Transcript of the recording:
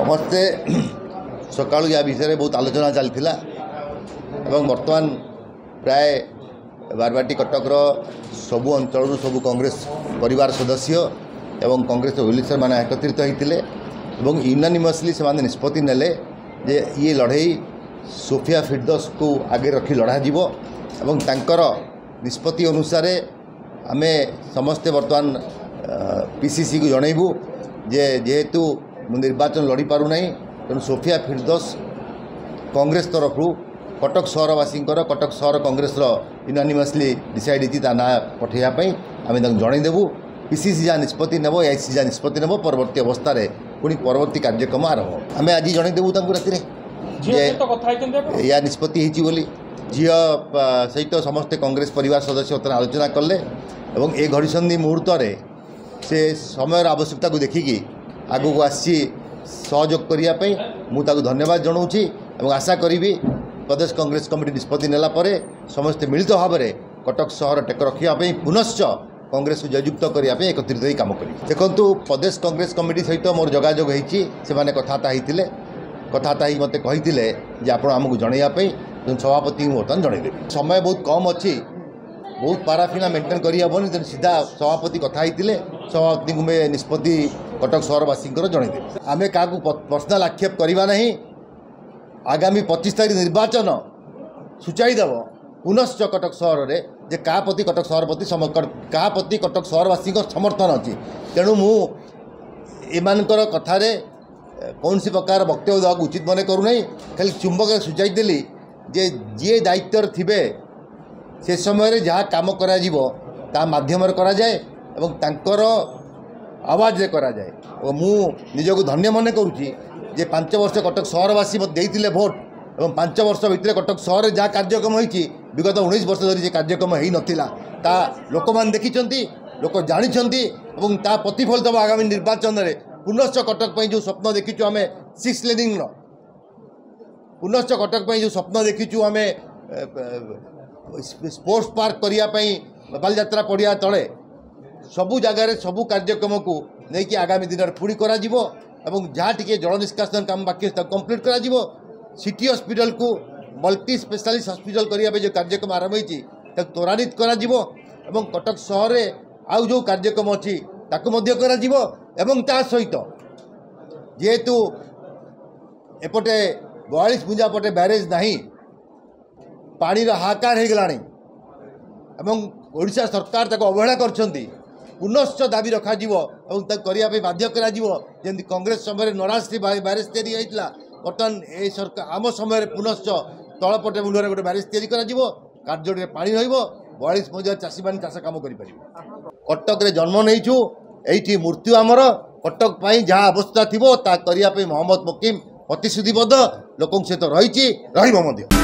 समस्ते सका या विषय में बहुत आलोचना चली बर्तमान प्राय बारबाटी कटकर सबू अंचल सबू कांग्रेस परिवार सदस्य एवं कांग्रेस हुईलर मैंने एकत्रित होते यूनानिमसली से निष्पत्ति नेले जे ये लड़ई सोफि आफिर्द्दोस को आगे रखी लड़ाजी एवं तांकर निष्पत्ति अनुसार आम समस्ते बर्तमान पीसीसी को जनइबू जे जेहेतु निर्वाचन लड़ी पारु नहीं तेणु सोफि आफिर्द्दोस कांग्रेस तरफ कटक सहरवासी कटक सहर कांग्रेस यूनानिमसली डिसाइड होती ना पठाइवाई आम जनईदेवु पीसीसी जहाँ निष्पत्ति नेब एआईसी जहाँ निष्पत्ति नेब परवर्त अवस्था पुणी परवर्त कार्यक्रम आरंभ आम आज जनईदेवु रातिर या निष्पत्ति होली झी सहित समस्ते कांग्रेस परिवार सदस्य बर्तमान आलोचना कले और ए घड़ीसंधि मुहूर्त से समय आवश्यकता को देखिकी आगू आसी सहयोग करने मुझे धन्यवाद जनाऊँगी और आशा करी प्रदेश कांग्रेस कमिटी निष्पत्ति नेलापर समस्ते मिलित तो भाव में कटक सहर टेक रखापी पुनश्च कांग्रेस को जययुक्त करने एकत्रित हो कम करें। देखो प्रदेश कांग्रेस कमिटी सहित मोर जोगाजोग होती से कथबार्ता हो मत कही आपको जनवाई सभापति बर्तमान जनईदेवी समय बहुत कम अच्छी बहुत पाराफिना मेन्टेन करहबन तेनाली सीधा सभापति कथा सभापति को निष्पत्ति कटक सहरवासी जनईदेवी आम क्या पर्सनाल आक्षेप करवा ना आगामी 25 तारीख निर्वाचन सूचाईदेव पुनश्च कटक सहर में जे क्या प्रति कटक सहर प्रति क्या प्रति कटक सहरवासी समर्थन अच्छी तेणु मु एमानकर कथार कौन सी प्रकार वक्तव्य देवाक उचित मन करूना खाली चुंबक सूचाईदेली जे जी दायित्व थे से समय जहाँ काम माध्यम कराए और तांकर आवाज़ कराए और मुझको धन्य मन करुँचे 5 वर्ष कटक सहरवासी मतलब भोट और 5 वर्ष भितर कटक सहर जहाँ कार्यक्रम होती विगत 19 वर्ष धरी कार्यक्रम हो नाला ता लोक मैंने देखी लोक जानी और ता प्रतिफलित हम आगामी निर्वाचन में पुनश्च कटक जो स्वप्न देखीचु आम 6 लेनिंग पुनश्च कटक जो स्वप्न देखीचु आम स्पोर्ट्स पार्क करने बालजात्रा पड़िया तले सबू जगार सबू कार्यक्रम को लेकिन आगामी दिन में पुणी कर जहाँ टी जल निष्कासन काम बाकी कंप्लीट कर हस्पिटाल को मल्टी स्पेशलिस्ट हस्पिटाल करने जो कार्यक्रम आरंभ होती त्वरान्वित कर कटक सहर में आउ जो कार्यक्रम अच्छी सहित जेहेतु एपटे 42 भुंजा पटे बैरेज ना पानी हाहाकार होशा सरकार अवहेला करनश्च दाबी रखा करने बाध्य जमी कांग्रेस समय नराज थी बैरेज या बर्तमान ये सरकार आम समय पुनश्च तलपटे मुंडर गोटे बैरेज या कार्य पा रहा चाषी मैंने चाष कम कर कटक जन्म नहींचु ये मृत्यु आमर कटक जहाँ अवस्था थी करने मोहम्मद मोकिम प्रतिश्रुतिबद्ध लोकों सहित रही।